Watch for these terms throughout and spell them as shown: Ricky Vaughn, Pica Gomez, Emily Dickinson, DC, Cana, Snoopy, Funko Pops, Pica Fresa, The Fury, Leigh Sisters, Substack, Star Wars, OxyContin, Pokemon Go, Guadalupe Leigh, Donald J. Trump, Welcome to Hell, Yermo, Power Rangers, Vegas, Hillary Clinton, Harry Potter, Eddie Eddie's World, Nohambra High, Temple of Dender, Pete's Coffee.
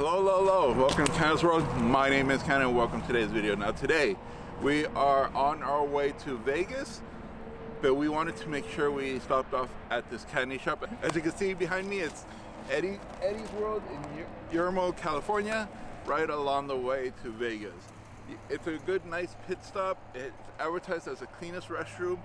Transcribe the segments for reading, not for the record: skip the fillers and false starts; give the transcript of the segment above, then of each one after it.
Hello, welcome to Cana's World. My name is Cana and welcome to today's video. Now today, we are on our way to Vegas, but we wanted to make sure we stopped off at this candy shop. As you can see behind me, it's Eddie's World in Yermo, California, right along the way to Vegas. It's a good, nice pit stop. It's advertised as the cleanest restroom. It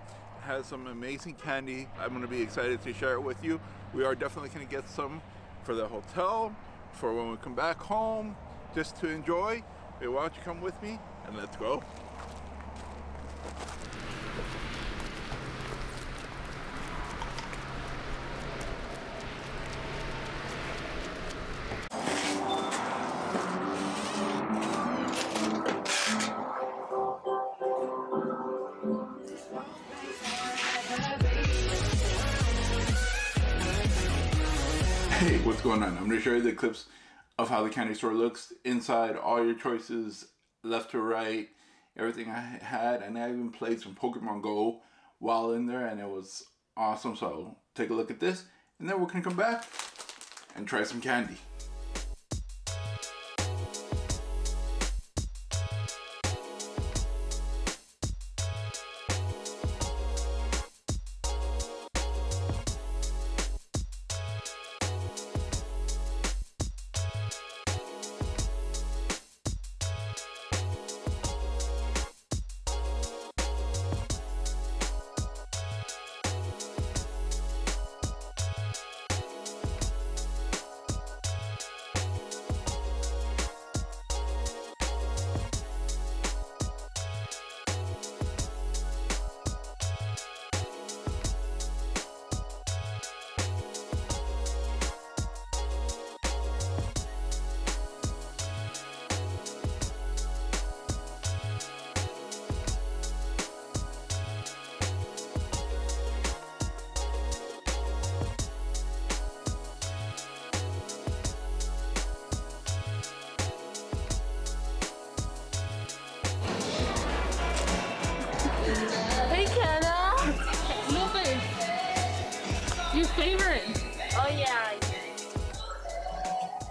has some amazing candy. I'm going to be excited to share it with you. We are definitely going to get some for the hotel, for when we come back home, just to enjoy. Hey, why don't you come with me and let's go. Hey, what's going on? I'm going to show you the clips of how the candy store looks inside, all your choices, left to right, everything I had, and I even played some Pokemon Go while in there, and it was awesome. So take a look at this, and then we're going to come back and try some candy.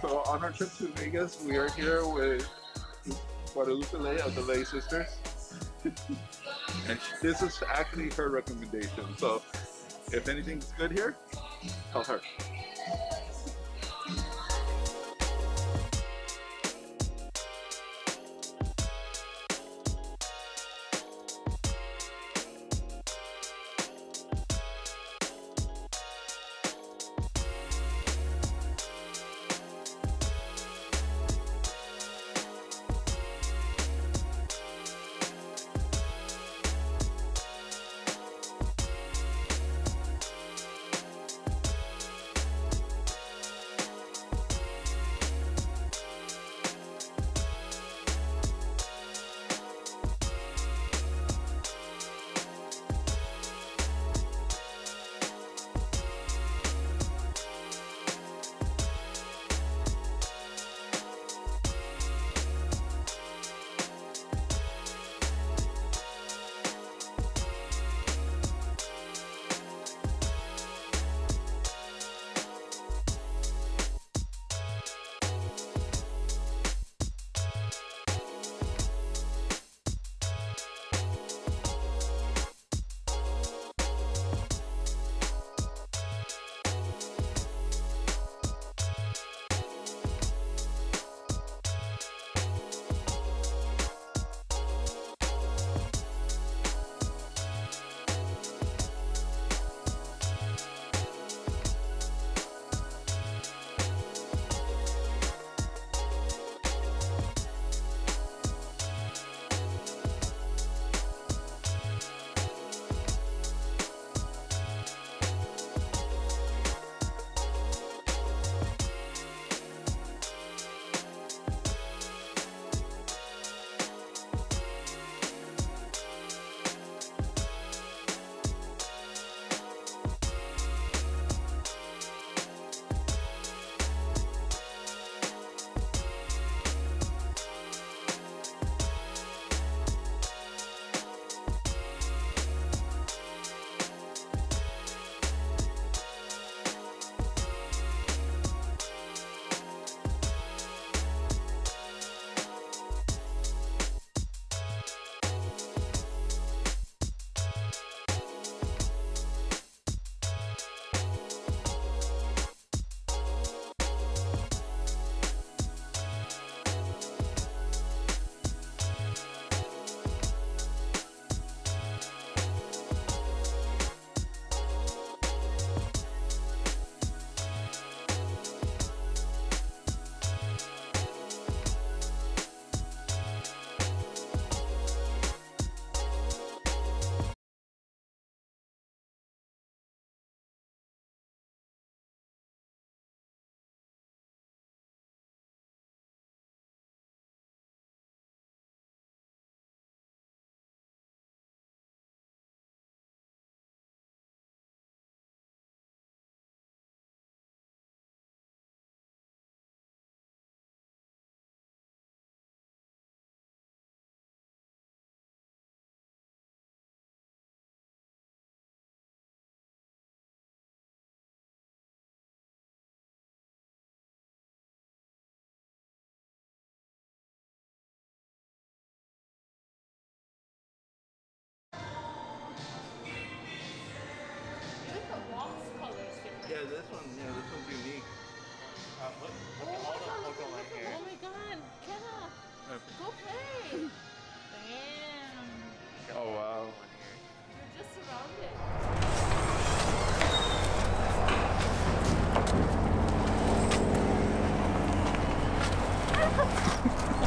So on our trip to Vegas, we are here with Guadalupe Leigh of the Leigh Sisters, and this is actually her recommendation. So if anything's good here, tell her.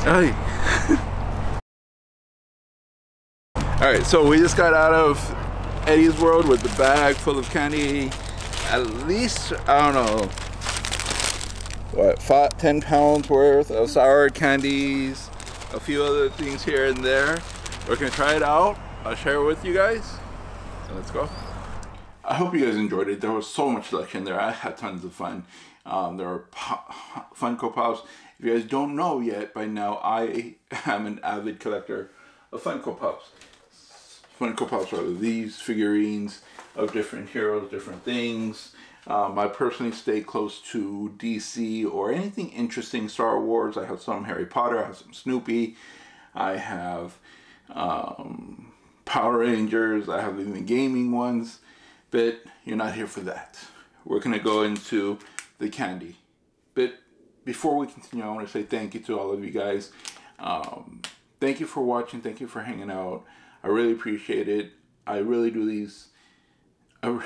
Alright, so we just got out of Eddie's World with the bag full of candy. At least, I don't know, what, 5-10 pounds worth of sour candies, a few other things here and there. We're gonna try it out. I'll share it with you guys. So let's go. I hope you guys enjoyed it. There was so much selection there. I had tons of fun. There are Funko Pops. If you guys don't know yet by now, I am an avid collector of Funko Pops. Funko Pops are these figurines of different heroes, different things. I personally stay close to DC or anything interesting Star Wars. I have some Harry Potter, I have some Snoopy, I have Power Rangers, I have even gaming ones, but you're not here for that. We're gonna go into the candy. But before we continue, I wanna say thank you to all of you guys. Thank you for watching, thank you for hanging out. I really appreciate it. I really do these, I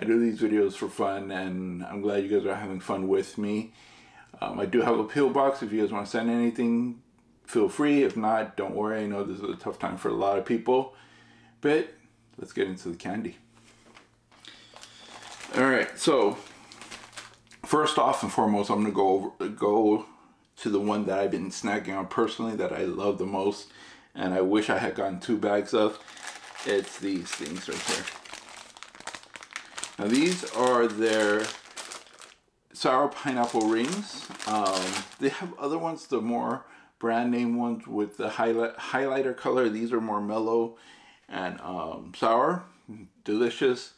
do these videos for fun, and I'm glad you guys are having fun with me. I do have a PO box. If you guys want to send anything, feel free. If not, don't worry. I know this is a tough time for a lot of people, but let's get into the candy. All right. So first off and foremost, I'm gonna go to the one that I've been snacking on personally that I love the most, and I wish I had gotten 2 bags of. It's these things right here. Now these are their sour pineapple rings. They have other ones, the more brand name ones with the highlighter color. These are more mellow and sour, delicious.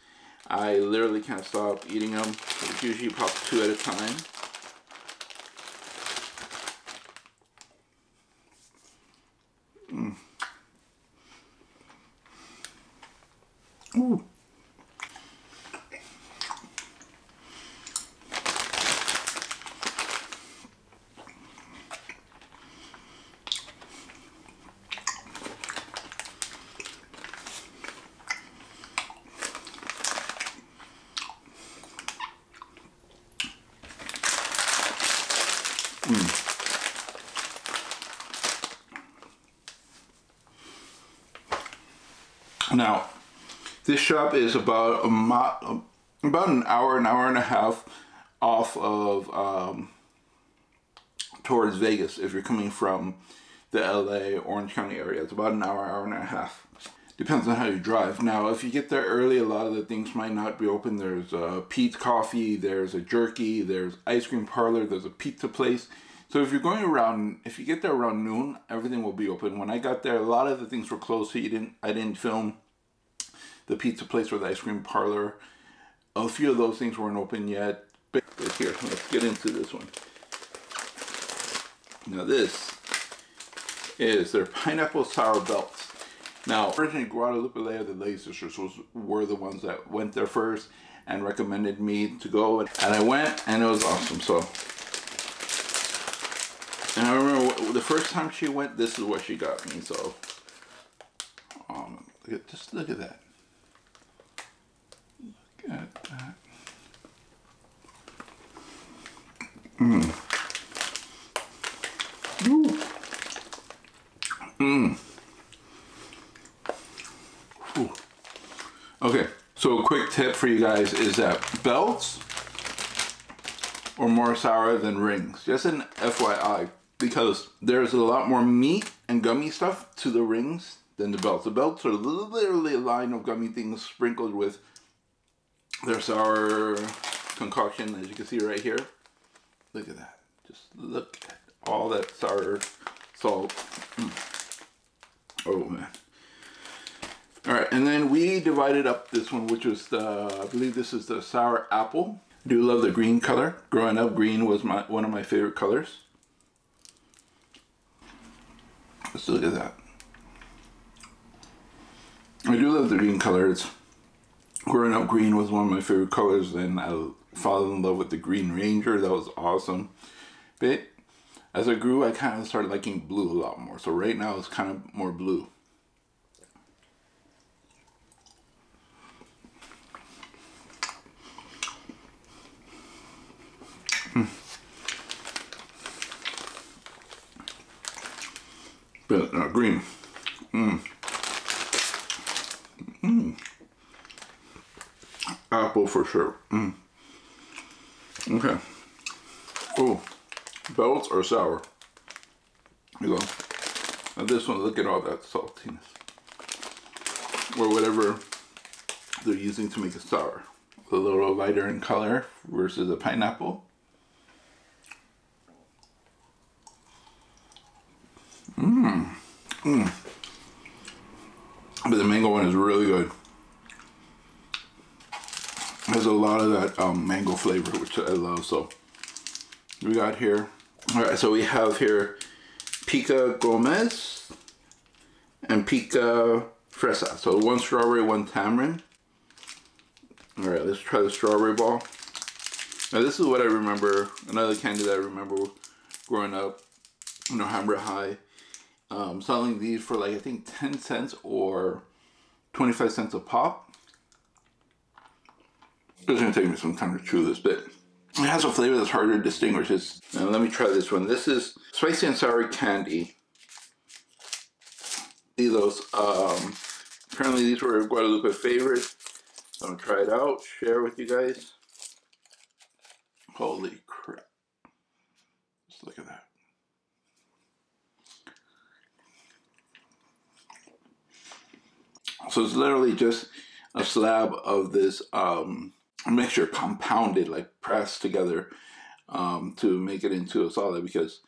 I literally can't stop eating them. It usually pops 2 at a time. Ooh. Now, this shop is about an hour and a half off of towards Vegas. If you're coming from the LA, Orange County area, it's about an hour and a half. Depends on how you drive. Now, if you get there early, a lot of the things might not be open. There's a Pete's Coffee, there's a jerky, there's ice cream parlor, there's a pizza place. So if you're going around, if you get there around noon, everything will be open. When I got there, a lot of the things were closed, so I didn't film the pizza place or the ice cream parlor. A few of those things weren't open yet. But here, let's get into this one. Now this is their pineapple sour belts. Now, originally Guadalupe Leigh, the Leigh Sisters, were the ones that went there first and recommended me to go. And I went, and it was awesome. So, and I remember the first time she went, this is what she got me. So, just look at that. Look at that. Okay, so a quick tip for you guys is that belts are more sour than rings. Just an FYI, because there's a lot more meat and gummy stuff to the rings than the belts. The belts are literally a line of gummy things sprinkled with their sour concoction, as you can see right here. Look at that. Just look at all that sour salt. Oh, man. All right, and then we divided up this one, which was the, I believe this is the sour apple. I do love the green color. Growing up, green was one of my favorite colors. Let's look at that. I do love the green color. Growing up, green was one of my favorite colors, and I fell in love with the Green Ranger. That was awesome. But as I grew, I kind of started liking blue a lot more. So right now, it's kind of more blue. green. Apple for sure. Okay. Oh, belts are sour. Here you go. Now this one, look at all that saltiness. Or whatever they're using to make it sour. A little lighter in color versus a pineapple. But the mango one is really good. There's a lot of that mango flavor, which I love. So we got here. All right, so we have here Pica Gomez and Pica Fresa. So one strawberry, one tamarind. All right, let's try the strawberry ball. Now this is what I remember. Another candy that I remember growing up, Nohambra High. Selling these for like I think 10 cents or 25 cents a pop. It's gonna take me some time to chew this bit. It has a flavor that's harder to distinguish. Now let me try this one. This is spicy and sour candy. These, apparently these were Guadalupe favorites. So I'm gonna try it out, share with you guys. Holy crap. Just look at that. So it's literally just a slab of this mixture compounded, like pressed together to make it into a solid, because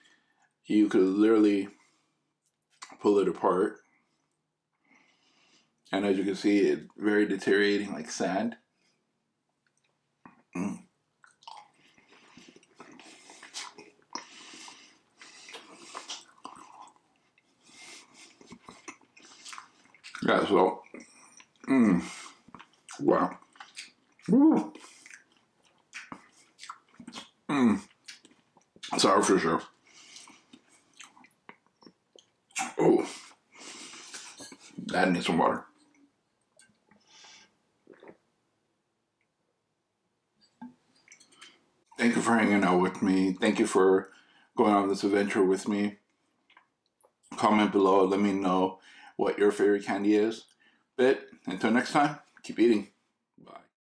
you could literally pull it apart. And as you can see, it's very deteriorating like sand. Yeah, so... wow. Woo. Sour for sure. Oh. That needs some water. Thank you for hanging out with me. Thank you for going on this adventure with me. Comment below. Let me know what your favorite candy is. But until next time, keep eating.